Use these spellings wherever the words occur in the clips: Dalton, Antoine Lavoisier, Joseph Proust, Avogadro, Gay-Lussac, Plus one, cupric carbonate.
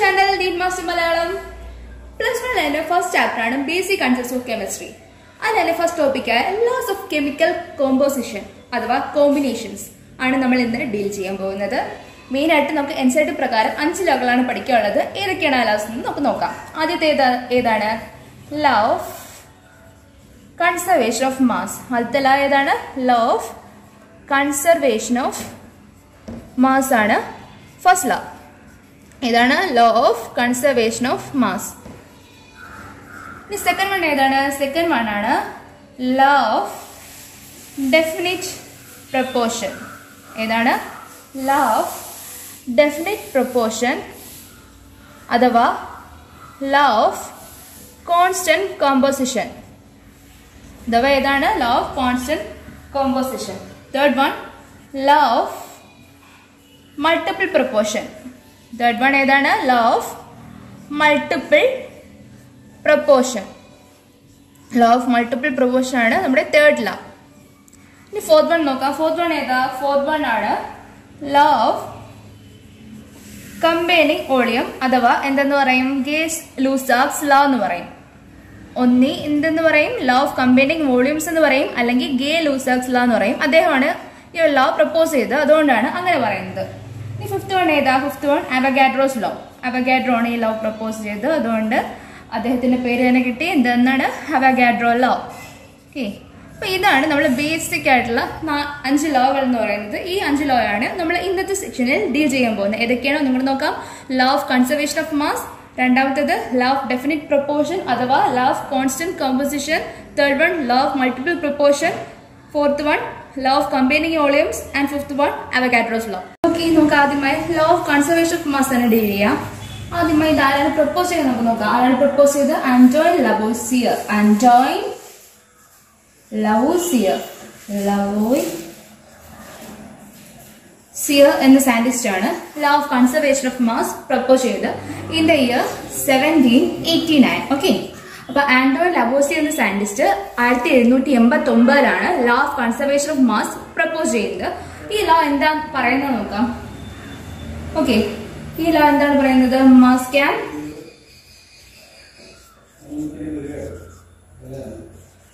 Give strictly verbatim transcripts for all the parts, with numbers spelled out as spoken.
channel Dean Master Malayalam. Plus one and the first chapter on basic concepts of chemistry. And the first topic is laws of chemical composition. That is combinations. That is what we will deal with. Main item we will study five laws. What are the laws? Law of conservation of mass. That is law of conservation of mass. First law. This is law of conservation of mass. The second one is second one is law of definite proportion. This is law of definite proportion. That is law of constant composition. That is law of constant composition. Third one, law of multiple proportion. Third one is law of multiple proportion. Law of multiple proportion is our third law. The fourth one is fourth one is fourth one is law of combining oleum. That is Gay-Lussac's law. One is law of combining volumes and Gay-Lussac's law. That is law proposed. That is the fifth one is Avogadro's law. Avogadro is law proposed. That is Avogadro law. Okay. This is the basic law. This is the law. We will in this section. This is law of conservation of mass. Law of definite proportion. Law of constant composition. Third one, law of multiple proportion. Fourth one, law of combining volumes. And fifth one, Avogadro's law. Law of conservation of mass and area. That is proposed. That is proposed by Antoine Lavoisier. Antoine Lavoisier. Lavoisier is a scientist. Law of conservation of mass proposed in the year seventeen eighty-nine. Okay. Antoine Lavoisier is a scientist. seventeen eighty-nine law of conservation of mass proposed. This law is the okay. This law is the mass can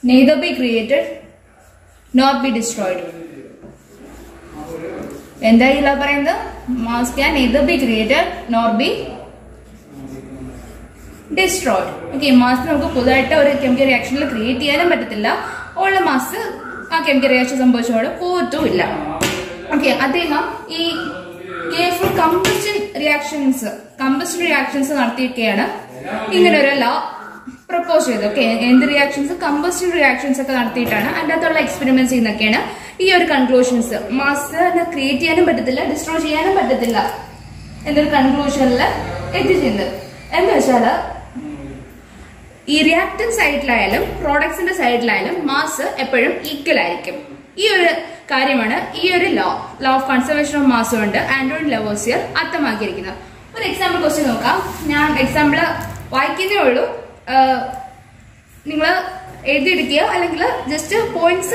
neither be created nor be destroyed. When the mass can neither be created nor be destroyed. Okay, mass is chemical reaction create all the mass chemical reaction. Okay, that is careful combustion reactions. Combustion reactions are the law proposed. Okay, in the reactions, combustion reactions are the and that are experiments in the here conclusions. Mass create and destroy and the conclusion is the reactant side, products in the side, mass is equal. This is the law. Law of conservation of mass and Antoine Lavoisier. One example question. I example. Why can you just points?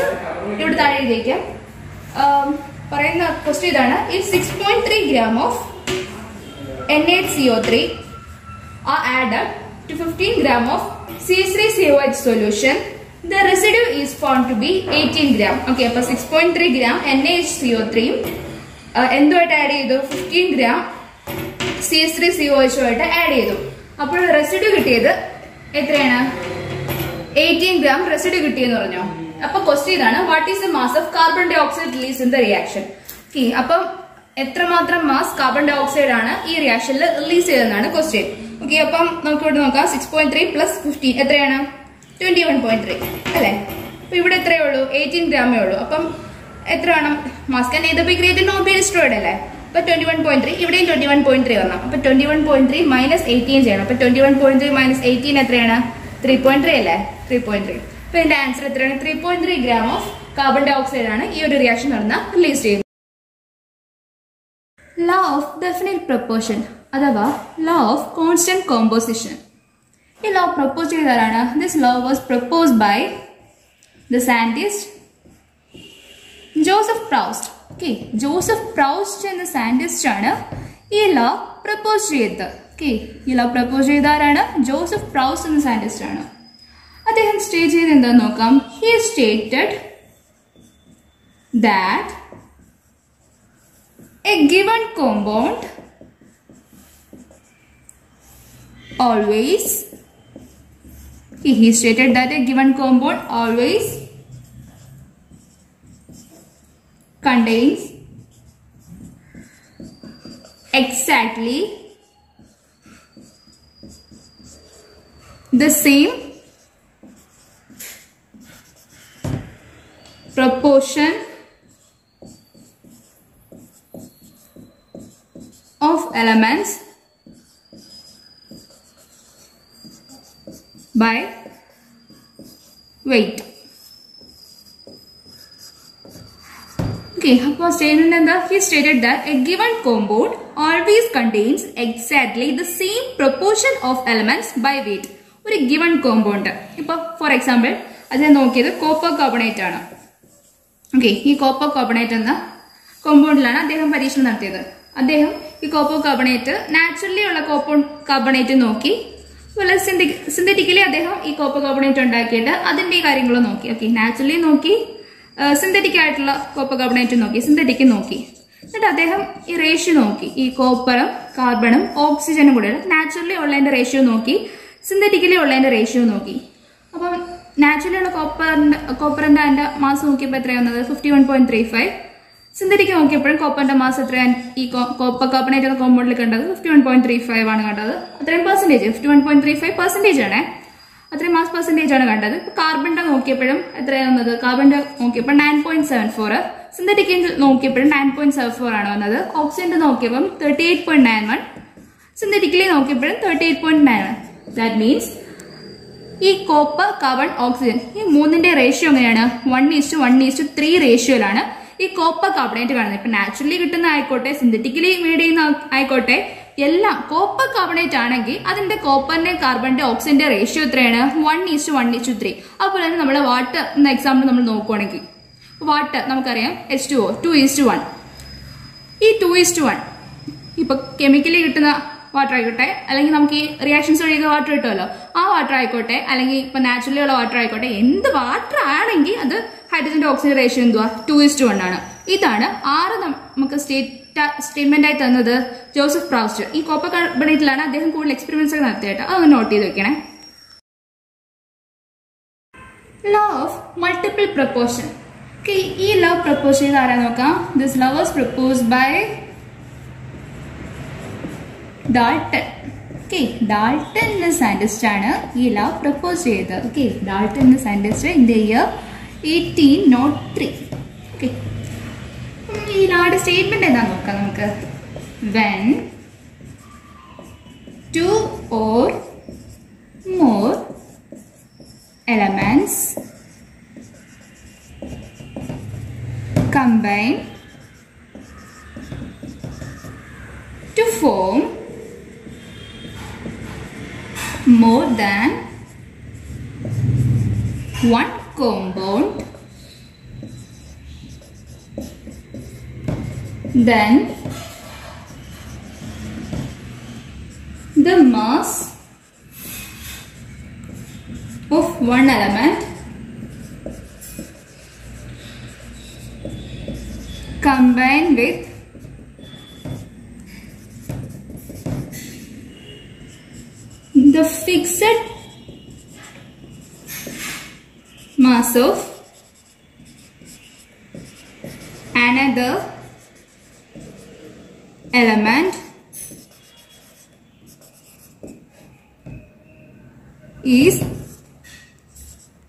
If six point three grams of N eight C O three are added to fifteen grams of C three C O H solution, the residue is found to be eighteen grams. Okay, so six point three grams N H C O three and uh, fifteen grams C H three C O H add. So the residue is eighteen grams residue. So question is, what is the mass of carbon dioxide released in the reaction? Okay, so how mass carbon dioxide is released in this reaction? Okay, so six point three plus fifteen. twenty-one point three. Right? So, here is eighteen grams. So, mass can either be created or be destroyed. But twenty-one point three, here is twenty-one point three. So, twenty-one point three minus eighteen. So, twenty-one point three minus eighteen is three point three. So, the answer is three point three grams of carbon dioxide is released in this reaction. Released. Law of definite proportion. That is law of constant composition. This law proposed this law was proposed by the scientist Joseph Proust. Okay, Joseph Proust and the scientist this law proposed. Okay ഇയാൾ propose ചെയ്ത ആരാണ്? Joseph പ്രൗസ് എന്ന scientist ആണ്. അദ്ദേഹം state ചെയ്ത് എന്താന്ന് നോക്കാം. He stated that a given compound always he stated that a given compound always contains exactly the same proportion of elements by weight. Okay, suppose statement and that he stated that a given compound always contains exactly the same proportion of elements by weight. ഒരു given compound ഇപ്പോൾ for example അതിനെ നോക്കിയത് copper carbonate ആണ്. Okay, ഈ copper carbonate എന്ന കോമ്പൗണ്ടിലാണ് അദ്ദേഹം പരീക്ഷണം നടത്തിയത്. അദ്ദേഹം ഈ കോപ്പർ കാർബണേറ്റ് നാച്ചുറലി ഉള്ള കോപ്പർ കാർബണേറ്റ് നോക്കി അതുപോലെ സിന്തറ്റിക്കലി അദ്ദേഹം ഈ കോപ്പർ കാർബണേറ്റ് ഉണ്ടാക്കിയിട്ട് അതിൻ്റെ കാര്യങ്ങൾ നോക്കി. ഓക്കെ, നാച്ചുറലി നോക്കി, സിന്തറ്റിക് ആയിട്ടുള്ള കോപ്പർ കാർബണേറ്റ് നോക്കി, സിന്തറ്റിക് നോക്കി, എന്നിട്ട് അദ്ദേഹം ഈ റേഷ്യോ നോക്കി. ഈ കോപ്പറും കാർബണും ഓക്സിജനും കൂടെ നാച്ചുറലി ഉള്ളതിൻ്റെ റേഷ്യോ നോക്കി, സിന്തറ്റിക്കലി ഉള്ളതിൻ്റെ റേഷ്യോ നോക്കി. അപ്പം നാച്ചുറലി ഉള്ള കോപ്പറിൻ്റെ കോപ്പറിൻ്റെ അതിൻ്റെ മാസ് നോക്കിയപ്പോൾ എത്രയാണ് വന്നത്? Fifty one point three five. Synthetic നോക്കിയപ്പോഴും കോപ്പറിൻ്റെ മാസ് എത്രയാണ് ഈ കോപ്പർ കാർബണേറ്റ് എന്ന കോമ്പൗണ്ടിൽ കണ്ടത്? Fifty one point three five ആണ് കണ്ടത്. അത്രയും percentage fifty one point three five percentage ആണ്, അത്രയും മാസ് പെർസെൻറ്റേജ് ആണ് കണ്ടത്. ഇപ്പോൾ കാർബണിൻ്റെ നോക്കിയപ്പോഴും എത്രയാണ് വന്നത്? കാർബണിൻ്റെ നോക്കിയപ്പോൾ nine point seven four, synthetic നോക്കിയപ്പോഴും നയൻ പോയിന്റ് സെവൻ ഫോർ ആണ് വന്നത്. ഓക്സിജൻ്റെ നോക്കിയപ്പം thirty eight point nine one, synthetically നോക്കിയപ്പോഴും thirty eight point nine one. That means ഈ കോപ്പർ, കാർബൺ, ഓക്സിജൻ ഈ മൂന്നിൻ്റെ റേഷ്യോ എങ്ങനെയാണ്? One is to one is to three റേഷ്യോയിലാണ് ഈ കോപ്പർ കാർബണേറ്റ് കാണുന്നത്. ഇപ്പം നാച്ചുറലി കിട്ടുന്ന ആയിക്കോട്ടെ, സിന്തറ്റിക്കലി മെയ്ഡ് ചെയ്യുന്ന ആയിക്കോട്ടെ, എല്ലാം കോപ്പർ കാർബണേറ്റ് ആണെങ്കിൽ അതിന്റെ കോപ്പറിന്റെ കാർബണിന്റെ ഓക്സിജന്റെ റേഷ്യോ എത്രയാണ്? One is to one is to three. അതുപോലെ തന്നെ നമ്മുടെ വാട്ടർ എന്ന എക്സാമ്പിൾ നമ്മൾ നോക്കുവാണെങ്കിൽ വാട്ടർ നമുക്കറിയാം H two O two is to one. ഈ ടു ഈസ്റ്റ് വൺ ഇപ്പൊ കെമിക്കലി കിട്ടുന്ന വാട്ടർ ആയിക്കോട്ടെ, അല്ലെങ്കിൽ നമുക്ക് ഈ റിയാക്ഷൻസ് വഴിയൊക്കെ വാട്ടർ കിട്ടുമല്ലോ, ആ വാട്ടർ ആയിക്കോട്ടെ, അല്ലെങ്കിൽ ഇപ്പൊ നാച്ചുറലി ഉള്ള വാട്ടർ ആയിക്കോട്ടെ, എന്ത് വാട്ടർ ആണെങ്കിൽ അത് ഹൈഡ്രജൻ്റെ ഓക്സിജൻ റേഷ്യോ എന്തുവാ? ടു ഈസ്റ്റ് വൺ ആണ്. ഇതാണ് ആറ് നമുക്ക് സ്റ്റേറ്റ് സ്റ്റേറ്റ്മെന്റ് ആയി തന്നത് ജോസഫ് പ്രൗസ്റ്റ്. ഈ കോപ്പർ കാർബണേറ്റിലാണ് അദ്ദേഹം കൂടുതൽ എക്സ്പെരിമെന്റ്സ് ഒക്കെ നടത്തിയിട്ട് അത് നോട്ട് ചെയ്ത് വെക്കണേ. Law of multiple proportion. ഈ ലോ പ്രപ്പോസ് ചെയ്ത് ആരാ നോക്കാം. This law was proposed by Dalton. Okay, Dalton എന്ന സയന്റിസ്റ്റ് ആണ് ഈ ലോ പ്രപ്പോസ് ചെയ്തത്. ഓക്കെ, ഡാൾട്ടൺ എന്ന scientist in the year eighteen nought three. Okay, ഈ ലാടെ സ്റ്റേറ്റ്മെന്റ് എന്താ നോക്കാം നമുക്ക്. When two or more elements combine to form more than one compound, then the mass of one element combined with the fixed mass of another element is always in a simple ratio.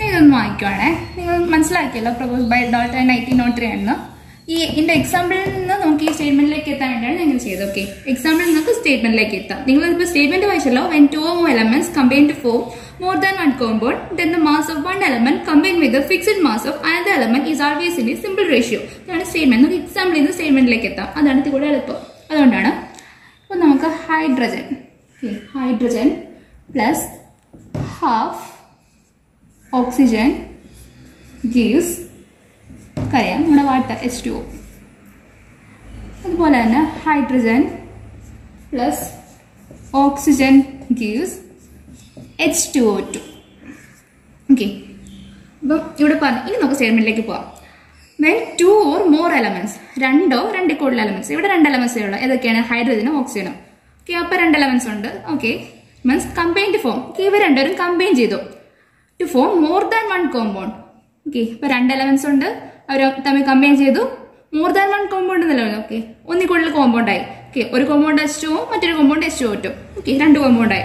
ഇതൊന്ന് വായിക്കുവാണേ, നിങ്ങൾ മനസ്സിലാക്കിയല്ലോ propose by Dalton nineteen nought three ആണ്. ഈ എൻ്റെ എക്സാമ്പിളിൽ നിന്ന് നമുക്ക് ഈ സ്റ്റേറ്റ്മെന്റിലേക്ക് എത്താൻ വേണ്ടിയാണ് ഞങ്ങൾ ചെയ്തത്. ഓക്കെ, എക്സാമ്പിളിൽ നിങ്ങൾക്ക് സ്റ്റേറ്റ്മെന്റിലേക്ക് എത്താം. നിങ്ങൾ ഇപ്പോൾ സ്റ്റേറ്റ്മെന്റ് വായിച്ചല്ലോ. When two or more elements combine to form more than one compound, then the mass of one element combine with the fixed mass of another element is always in a simple ratio. ഇതാണ് statement. നമുക്ക് എക്സാമ്പിളിൽ നിന്ന് സ്റ്റേറ്റ്മെന്റിലേക്ക് എത്താം. അതാണ് ഇത് കൂടെ എളുപ്പം. അതുകൊണ്ടാണ് ഇപ്പം നമുക്ക് hydrogen hydrogen plus half oxygen gas കരയാൻ നമ്മുടെ വാട്ടർ എച്ച് ടു ഒ. അതുപോലെ തന്നെ hydrogen plus oxygen gives H two O two. Okay, അപ്പോൾ ഇവിടെ പറഞ്ഞു. ഇനി നമുക്ക് സ്റ്റേറ്റ്മെന്റിലേക്ക് പോവാം. When two or more elements, രണ്ടോ രണ്ടിൽ കൂടുതൽ എലമെന്റ്സ്. ഇവിടെ രണ്ട് എലമെന്റ്സേ ഉള്ളൂ. ഏതൊക്കെയാണ്? ഹൈഡ്രജനും ഓക്സിജനും. ഓക്കെ, അപ്പോൾ രണ്ട് എലമെന്റ്സ് ഉണ്ട്. Okay, means combined form. Okay, ഇവ രണ്ടുപേരും കമ്പൈൻ ചെയ്തു to form more than one compound. Okay, ഇപ്പോൾ രണ്ട് എലമെന്റ്സ് ഉണ്ട്, അവർ തമ്മിൽ കമ്പൈൻ ചെയ്തു മോർ ദാൻ വൺ കോമ്പൗണ്ട് എന്നല്ലേ. ഓക്കെ, ഒന്നിൽ കൂടുതൽ കോമ്പൗണ്ടായി. ഓക്കെ, ഒരു കോമ്പൗണ്ട് എച്ച് ടു ഒ മറ്റൊരു compound H two O two. Okay, രണ്ട് കോമ്പൗണ്ടായി.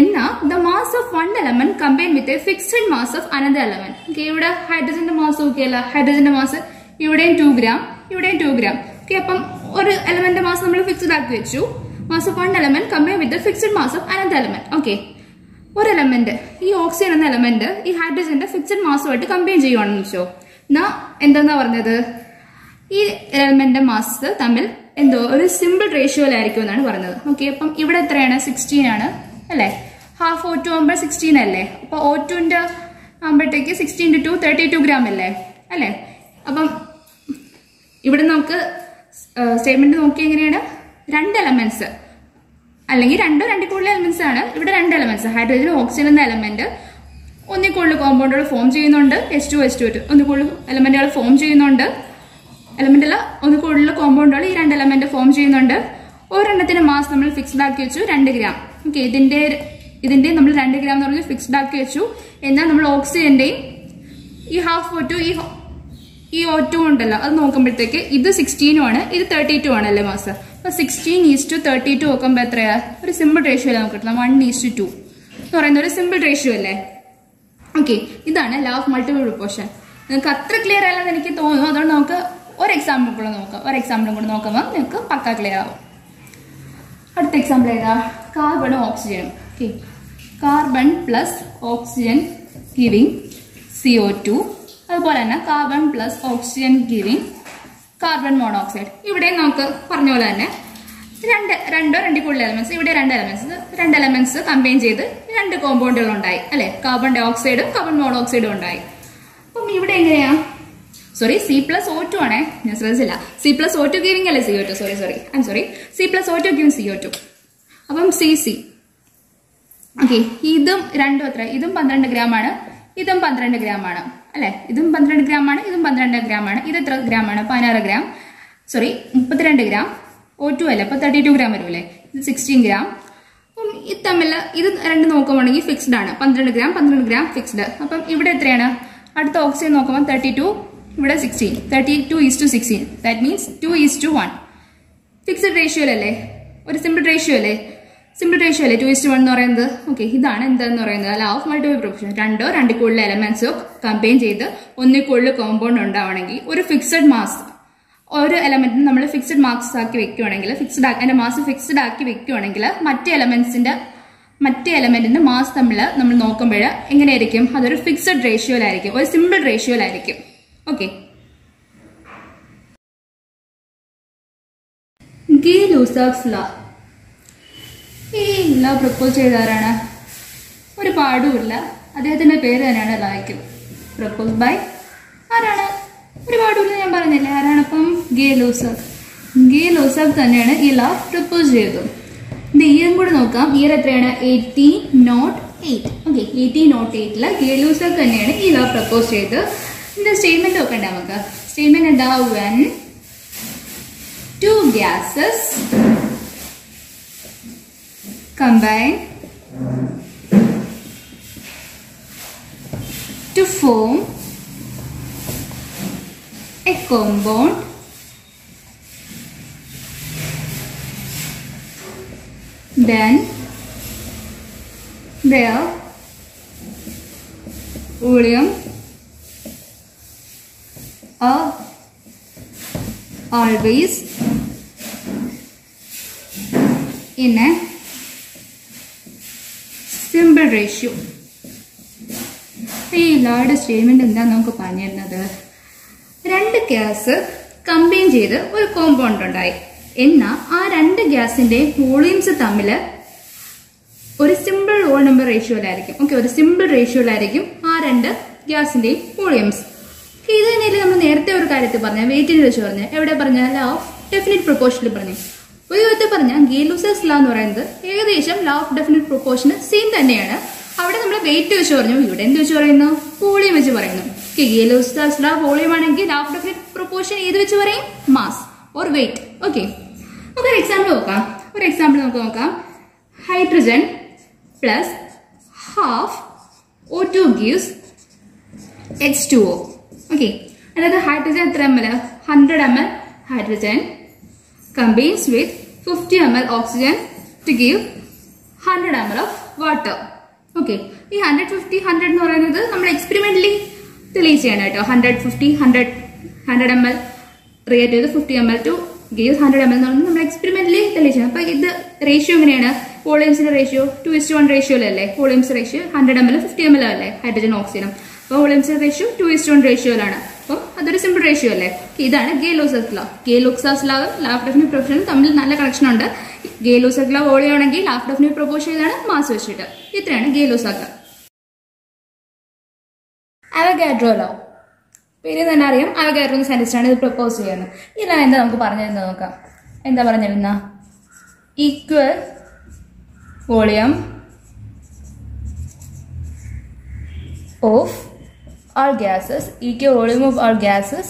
എന്നാൽ the mass of one element combine with a fixed mass of another element. Okay, ഇവിടെ ഹൈഡ്രജന്റെ മാസ് നോക്കിയല്ല, ഹൈഡ്രജന്റെ മാസ് ഇവിടെയും ടു ഗ്രാം ഇവിടെയും ടു ഗ്രാം. ഓക്കെ, അപ്പം ഒരു എലമെന്റ് മാസ് നമ്മൾ ഫിക്സഡ് ആക്കി വെച്ചു. Mass of one element combine with fixed mass of another element. Okay, ഒരു എലമെന്റ് ഈ ഓക്സിജൻ എന്ന എലമെന്റ് ഈ ഹൈഡ്രജന്റെ ഫിക്സഡ് മാസുമായിട്ട് കമ്പൈൻ ചെയ്യുവാണെന്ന് വെച്ചോ. എന്നാ എന്താ പറഞ്ഞത്? ഈ എലമെന്റ് മാസ് തമ്മിൽ എന്തോ ഒരു സിമ്പിൾ റേഷ്യോയിലായിരിക്കും എന്നാണ് പറഞ്ഞത്. ഓക്കെ, അപ്പം ഇവിടെ എത്രയാണ്? സിക്സ്റ്റീൻ ആണ് അല്ലേ. ഹാഫ് ഓ ടു ആകുമ്പോൾ സിക്സ്റ്റീൻ അല്ലേ. അപ്പൊ ഓ ടുവിന്റെ ആകുമ്പോഴത്തേക്ക് sixteen two two thirty two gram അല്ലേ അല്ലേ. അപ്പം ഇവിടെ നമുക്ക് സ്റ്റേറ്റ്മെന്റ് നോക്കി എങ്ങനെയാണ്? രണ്ട് എലമെന്റ്സ് അല്ലെങ്കിൽ രണ്ടോ രണ്ടിൽ കൂടുതൽ എലമെന്റ്സ് ആണ്. ഇവിടെ രണ്ട് എലമെന്റ്സ് ഹൈഡ്രജനും ഓക്സിജനും എന്ന എലമെന്റ് ഒന്നിൽ കൂടുതൽ കോമ്പൗണ്ടുകൾ ഫോം ചെയ്യുന്നുണ്ട്. H two H two two ഒന്നിൽ കൂടുതൽ എലമെന്റുകൾ ഫോം ചെയ്യുന്നുണ്ട്. എലമെന്റ് അല്ല, ഒന്നിൽ കൂടുതൽ കോമ്പൗണ്ടുകൾ ഈ രണ്ട് എലമെന്റ് ഫോം ചെയ്യുന്നുണ്ട്. ഒരെണ്ണത്തിന്റെ മാസ് നമ്മൾ ഫിക്സ്ഡ് ആക്കി വെച്ചു രണ്ട് ഗ്രാം. ഓക്കെ, ഇതിന്റെ ഇതിന്റെ നമ്മൾ രണ്ട് ഗ്രാം എന്ന് പറഞ്ഞ് ഫിക്സ്ഡ് ആക്കി വെച്ചു. എന്നാൽ നമ്മൾ ഓക്സിജന്റെയും ഈ ഹാഫ് ഓ ടു ഈ ഈ ഓ ടു ഉണ്ടല്ലോ, അത് നോക്കുമ്പോഴത്തേക്ക് ഇത് സിക്സ്റ്റീനും ആണ് ഇത് തേർട്ടി ടു ആണല്ലേ മാസ്. അപ്പൊ sixteen is to thirty two നോക്കുമ്പോൾ എത്രയാ? ഒരു സിമ്പിൾ റേഷ്യോ അല്ല നമുക്ക് കിട്ടുന്നത്, വൺ ഈസ് ടു എന്ന് പറയുന്ന ഒരു സിമ്പിൾ റേഷ്യോ അല്ലേ. ഓക്കെ, ഇതാണ് ലോ ഓഫ് മൾട്ടിപ്പിൾ പ്രൊപ്പോർഷൻ. നിങ്ങൾക്ക് അത്ര ക്ലിയർ ആയാലെന്ന് എനിക്ക് തോന്നുന്നു. അതുകൊണ്ട് നമുക്ക് ഒരു എക്സാമ്പിൾ കൂടെ നോക്കാം. ഒരു എക്സാമ്പിളും കൂടെ നോക്കുമ്പോൾ നിങ്ങൾക്ക് പക്കാ ക്ലിയർ ആവും. അടുത്ത എക്സാമ്പിൾ ഏതാ? കാർബണും ഓക്സിജനും. Okay, carbon plus oxygen giving C O two. അതുപോലെ തന്നെ carbon plus oxygen giving carbon monoxide. ഇവിടെ നമുക്ക് പറഞ്ഞ പോലെ തന്നെ രണ്ട് രണ്ടോ രണ്ടിൽ കൂടുതൽ എലമെന്റ്സ്. ഇവിടെ രണ്ട് എലമെന്റ്സ് രണ്ട് എലമെന്റ്സ് കമ്പൈൻ ചെയ്ത് രണ്ട് കോമ്പൗണ്ടുകൾ ഉണ്ടായി അല്ലെ. കാർബൺ ഡൈ ഓക്സൈഡും കാർബൺ മോണോക്സൈഡും ഉണ്ടായി. അപ്പം ഇവിടെ എങ്ങനെയാ? Sorry, C plus O two ആണേ, ഞാൻ ശ്രദ്ധിച്ചില്ല. C plus O two giving അല്ലേ C O two. Sorry sorry I sorry C plus O two giving C O two. അപ്പം സി സി. ഓക്കെ, ഇതും രണ്ടും എത്ര? ഇതും പന്ത്രണ്ട് ഗ്രാം ആണ് ഇതും പന്ത്രണ്ട് ഗ്രാം ആണ് അല്ലെ. ഇതും പന്ത്രണ്ട് ഗ്രാം ആണ് ഇതും പന്ത്രണ്ട് ഗ്രാം ആണ്. ഇത് എത്ര ഗ്രാം ആണ്? പതിനാറ് ഗ്രാം സോറി മുപ്പത്തിരണ്ട് ഗ്രാം. ഓ ടു അല്ലേ, അപ്പോൾ തേർട്ടി ടു ഗ്രാം വരുമല്ലേ. ഇത് സിക്സ്റ്റീൻ ഗ്രാം. അപ്പം ഇത് തമ്മിൽ ഇത് രണ്ട് നോക്കുവാണെങ്കിൽ ഫിക്സ്ഡ് ആണ്. പന്ത്രണ്ട് ഗ്രാം പന്ത്രണ്ട് ഗ്രാം ഫിക്സ്ഡ്. അപ്പം ഇവിടെ എത്രയാണ്? അടുത്ത ഓക്സിജൻ നോക്കുമ്പോൾ തേർട്ടി ടു ഇവിടെ sixteen. Thirty two is to sixteen that means two is to one. Fixed റേഷ്യോയിലല്ലേ, ഒരു സിമ്പിൾ റേഷ്യോ അല്ലേ. സിമ്പിൾ റേഷ്യോ അല്ലേ ടു ഈസ്റ്റ് വൺ എന്ന് പറയുന്നത്. ഓക്കെ, ഇതാണ് എന്താന്ന് പറയുന്നത് ലോ ഓഫ് മൾട്ടിപ്പിൾ പ്രൊപ്പോർഷൻ. രണ്ടോ രണ്ടിൽ കൂടുതൽ എലമെന്റ്സോ കമ്പൈൻ ചെയ്ത് ഒന്നിൽ കൂടുതൽ കോമ്പൗണ്ട് ഉണ്ടാവണമെങ്കിൽ ഒരു ഫിക്സഡ് മാസ് ഒരു എലമെന്റിന് നമ്മൾ ഫിക്സഡ് മാർക്സ് ആക്കി വെക്കുകയാണെങ്കിൽ ഫിക്സഡ് അതിന്റെ മാസ് ഫിക്സഡ് ആക്കി വെക്കുകയാണെങ്കിൽ മറ്റേ എലമെന്റ്സിന്റെ മറ്റേ എലമെന്റിന്റെ മാസ് തമ്മിൽ നമ്മൾ നോക്കുമ്പോൾ എങ്ങനെയായിരിക്കും? അതൊരു ഫിക്സഡ് റേഷ്യോയിലായിരിക്കും, ഒരു സിമ്പിൾ റേഷ്യോയിലായിരിക്കും. Okay, Gay-Lussac's law. ഈ ലോ പ്രപ്പോസ് ചെയ്താരാണ്? ഒരു പാടുമില്ല, അദ്ദേഹത്തിന്റെ പേര് തന്നെയാണ് ലോയ്ക്കും. പ്രപ്പോസ് ബൈ ആരാണ്? ഒരുപാട് ഞാൻ പറഞ്ഞില്ലേ ആരാണ്? അപ്പം ഗേ-ലുസാക്. ഗേ-ലുസാക് തന്നെയാണ് ഈ ലോ പ്രപ്പോസ് ചെയ്തത്. ഇയറും കൂടെ നോക്കാം. ഇയർ എത്രയാണ്? Eighteen nought eight. Okay, eighteen nought എയ്റ്റില് ഗേ-ലുസാക് തന്നെയാണ് ഈ ലോ പ്രപ്പോസ് ചെയ്തത്. ഇതിന്റെ സ്റ്റേറ്റ്മെന്റ് നോക്കണ്ട നമുക്ക്. സ്റ്റേറ്റ്മെന്റ് എന്താ? When two gases combine to form a compound then their volume are always in a simple ratio. ഈ ലാർഡ് സ്റ്റേറ്റ്മെന്റ് എന്താണ് നമുക്ക് പറഞ്ഞു തരുന്നത്? രണ്ട് ഗ്യാസ് കമ്പൈൻ ചെയ്ത് ഒരു കോമ്പൗണ്ട് ഉണ്ടായി. എന്നാൽ ആ രണ്ട് ഗ്യാസിന്റെ വോളിയംസ് തമ്മിൽ ഒരു സിമ്പിൾ റോൾ നമ്പർ റേഷ്യോയിലായിരിക്കും. ഓക്കെ, ഒരു സിമ്പിൾ റേഷ്യോയിലായിരിക്കും ആ രണ്ട് ഗ്യാസിന്റെയും വോളിയംസ്. ഇത് തന്നെയല്ലേ നമ്മൾ നേരത്തെ ഒരു കാര്യത്തിൽ പറഞ്ഞ വെയിറ്റിനെ വെച്ച് പറഞ്ഞ എവിടെ പറഞ്ഞ ലോ ഓഫ് ഡെഫിനിറ്റ് പ്രൊപ്പോർഷനിൽ പറഞ്ഞു. ഒരു വിധത്തിൽ പറഞ്ഞാൽ ഗേ-ലുസാക്സ് ലോ എന്ന് പറയുന്നത് ഏകദേശം ലോ ഓഫ് ഡെഫിനിറ്റ് പ്രൊപ്പോർഷന് സെയിം തന്നെയാണ്. അവിടെ നമ്മൾ വെയിറ്റ് വെച്ച് പറഞ്ഞു, ഇവിടെ എന്ത് വെച്ച് പറയുന്നു? വോളിയം വെച്ച് പറയുന്നു. ഗേ-ലുസാക്സ് ലോ വോളിയം ആണെങ്കിൽ ലോ ഓഫ് ഡെഫിനിറ്റ് പ്രൊപ്പോർഷൻ ഏത് വെച്ച് പറയും? Mass or weight. ഓക്കെ, നമുക്കൊരു എക്സാമ്പിൾ നോക്കാം. ഒരു എക്സാമ്പിൾ നമുക്ക് നോക്കാം. Hydrogen plus half O two gives H two O. Okay, അതായത് ഹൈഡ്രജൻ എത്ര M L? Hundred M L hydrogen combines with fifty M L oxygen to give hundred M L of water. Okay, ഈ hundred fifty hundred എന്ന് പറയുന്നത് നമ്മൾ experimentally തെളിയിച്ചാണ് കേട്ടോ. Hundred fifty hundred hundred M L react ചെയ്ത് fifty M L to give hundred M L എന്ന് പറയുന്നത് നമ്മൾ എക്സ്പെരിമെന്റലി തെളിയിച്ചാണ്. അപ്പൊ ഇത് റേഷ്യോ എങ്ങനെയാണ്? വോളിയംസിന്റെ ratio two is to one റേഷ്യോയിലല്ലേ? Volumes ratio hundred M L fifty M L അല്ലേ ഹൈഡ്രജൻ ഓക്സിജനും? അപ്പോൾ വോളിയംസിന്റെ ratio two is to one റേഷ്യോയിലാണ്. അപ്പം അതൊരു സിമ്പിൾ റേഷ്യോ അല്ലേ? ഇതാണ് ഗേ-ലുസാക്സ് ലോ. ഗേ-ലുസാക്സ് ലോയും ലോ ഓഫ് ഡെഫിനിറ്റ് പ്രൊപ്പോർഷനും തമ്മിൽ നല്ല കണക്ഷൻ ഉണ്ട്. ഗേ-ലുസാക്സ് ലോ വോളിയം ആണെങ്കിൽ ലോ ഓഫ് ഡെഫിനിറ്റ് പ്രൊപ്പോർഷൻ ഇതാണ് മാസ് വെച്ചിട്ട്. ഇത്രയാണ് ഗേ-ലുസാക്സ് ലോ. അവഗാഡ്രോ ലോ പേര് തന്നെ അറിയാം. അവഗാഡ്രോ എന്ന സയന്റിസ്റ്റാണ് ഇത് പ്രൊപ്പോസ് ചെയ്യുന്നത്. ഈ ലോ എന്താ നമുക്ക് പറഞ്ഞിരുന്നത് നോക്കാം. എന്താ പറഞ്ഞിരുന്ന? Equal volume of all gases equal volume of all gases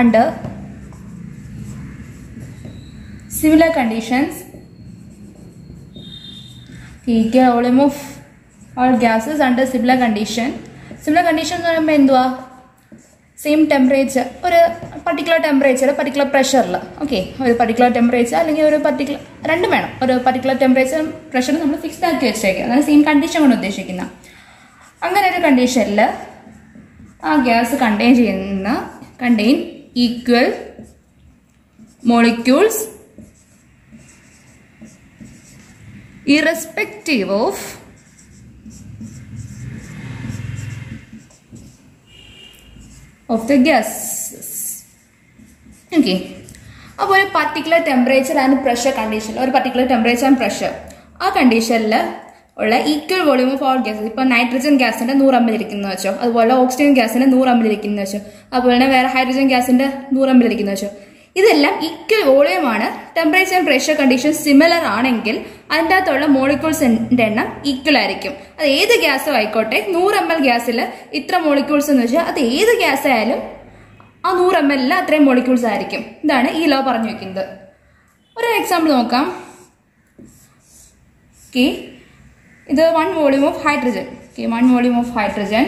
under similar conditions equal volume of all gases under similar condition similar condition nu parayumbo enduva same temperature oru particular temperature particular pressure la okay oru particular temperature allengi oru particular rendu venam oru particular temperature pressure nammal fixed aakki vecheyikka adana same condition kondu udheshikkunna. അങ്ങനെ ഒരു കണ്ടീഷനിൽ ആ gas contain ചെയ്യുന്ന contain equal molecules irrespective of of the gases. Okay, അപ്പോൾ ഒരു particular temperature and pressure condition, ഒരു particular temperature and pressure ആ കണ്ടീഷനിൽ ഉള്ള equal volume of all gases, ഇപ്പോൾ നൈട്രജൻ ഗ്യാസിന്റെ നൂറ് എം എൽ ഇരിക്കുന്ന വെച്ചോ, അതുപോലെ ഓക്സിജൻ ഗ്യാസിന്റെ നൂറ് എം എൽ ഇരിക്കുന്ന വെച്ചോ, അതുപോലെ തന്നെ വേറെ ഹൈഡ്രജൻ ഗ്യാസിന്റെ നൂറ് എം എൽ ഇരിക്കുന്ന വെച്ചോ, ഇതെല്ലാം ഈക്വൽ വോളിയമാണ്. Temperature and pressure condition similar ആണെങ്കിൽ അതിൻ്റെ അകത്തുള്ള മോളിക്യൂൾസിന്റെ എണ്ണം ഈക്വൽ ആയിരിക്കും. അത് ഏത് ഗ്യാസും ആയിക്കോട്ടെ, നൂറ് എം എൽ ഗ്യാസിൽ ഇത്ര മോളിക്യൂൾസ് എന്ന് വെച്ചാൽ അത് ഏത് ഗ്യാസ് ആയാലും ആ നൂറ് എം എല്ലിൽ അത്രയും മോളിക്യൂൾസ് ആയിരിക്കും. ഇതാണ് ഈ ലോ പറഞ്ഞു വെക്കുന്നത്. ഒരു എക്സാമ്പിൾ നോക്കാം. ഓക്കെ, ഇത് one volume of hydrogen, okay one volume of hydrogen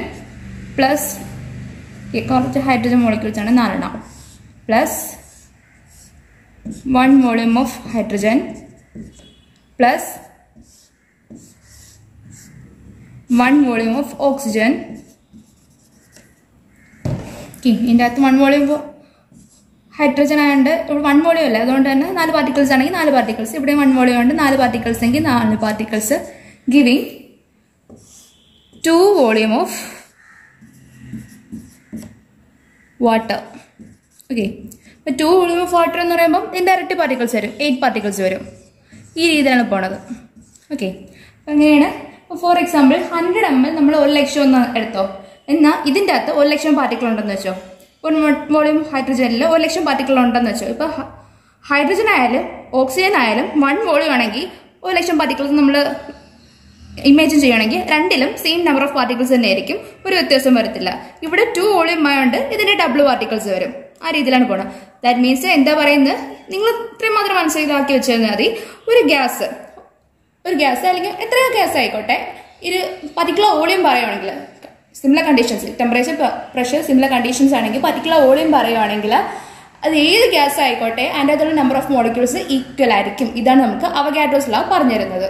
plus കുറച്ച് ഹൈഡ്രജൻ മോളിക്യൂൾസ് ആണ് നാലെണ്ണം, plus one volume of hydrogen plus one volume of oxygen. Okay, ഇതിൻ്റെ അകത്ത് വൺ വോളിയം ഹൈഡ്രജൻ ആയതുകൊണ്ട് ഇവിടെ വൺ വോളിയം അല്ലേ, അതുകൊണ്ട് തന്നെ നാല് പാർട്ടിക്കിൾസ് ആണെങ്കിൽ നാല് പാർട്ടിക്കിൾസ്, ഇവിടെ വൺ വോളിയം ഉണ്ട് നാല് പാർട്ടിക്കിൾസ് എങ്കിൽ നാല് particles, giving two volume of water. okay, അപ്പോൾ two volume of water എന്ന് പറയുമ്പോൾ ഇൻഡയറക്റ്റ് പാർട്ടിക്കിൾസ് വരും, എയ്റ്റ് പാർട്ടിക്കിൾസ് വരും. ഈ രീതിയിലാണ് പോണത്. ഓക്കെ, അങ്ങനെയാണ്. അപ്പോൾ for example hundred M L നമ്മൾ ഒരു ലക്ഷം ഒന്ന് എടുത്തോ, എന്നാൽ ഇതിൻ്റെ അകത്ത് ഒരു ലക്ഷം പാർട്ടിക്കിൾ ഉണ്ടെന്ന് വെച്ചോ, ഒരു വോളിയം ഹൈഡ്രജനിൽ ഒരു ലക്ഷം പാർട്ടിക്കിൾ ഉണ്ടെന്ന് വെച്ചോ. ഇപ്പോൾ ഹൈഡ്രജൻ ആയാലും ഓക്സിജൻ ആയാലും വൺ വോളിയം ആണെങ്കിൽ ഒരു ലക്ഷം പാർട്ടിക്കിൾസ് നമ്മൾ ഇമാജിൻ ചെയ്യുകയാണെങ്കിൽ രണ്ടിലും സെയിം നമ്പർ ഓഫ് പാർട്ടിക്കിൾസ് തന്നെ ആയിരിക്കും, ഒരു വ്യത്യാസം വരത്തില്ല. ഇവിടെ ടു വോളിയം ആയതുകൊണ്ട് ഇതിന്റെ ഡബിൾ പാർട്ടിക്കിൾസ് വരും. ആ രീതിയിലാണ് പോണത്. ദാറ്റ് മീൻസ് എന്താ പറയുന്നത്, നിങ്ങൾ ഇത്രയും മാത്രം മനസ്സിലാക്കി വെച്ചാൽ മതി. ഒരു ഗ്യാസ് ഒരു ഗ്യാസ് അല്ലെങ്കിൽ എത്രയോ ഗ്യാസ് ആയിക്കോട്ടെ, ഇത് പർട്ടിക്കുലർ വോളിയം പറയുകയാണെങ്കിൽ similar conditions, temperature pressure similar conditions ആണെങ്കിൽ പർട്ടിക്കുലർ വോളിയം പറയുകയാണെങ്കിൽ അത് ഏത് ഗ്യാസ് ആയിക്കോട്ടെ അതിൻ്റെ അകത്തുള്ള നമ്പർ ഓഫ് മോളിക്യൂൾസ് ഈക്വൽ ആയിരിക്കും. ഇതാണ് നമുക്ക് അവഗാഡ്രോസ് ലോ പറഞ്ഞിരുന്നത്.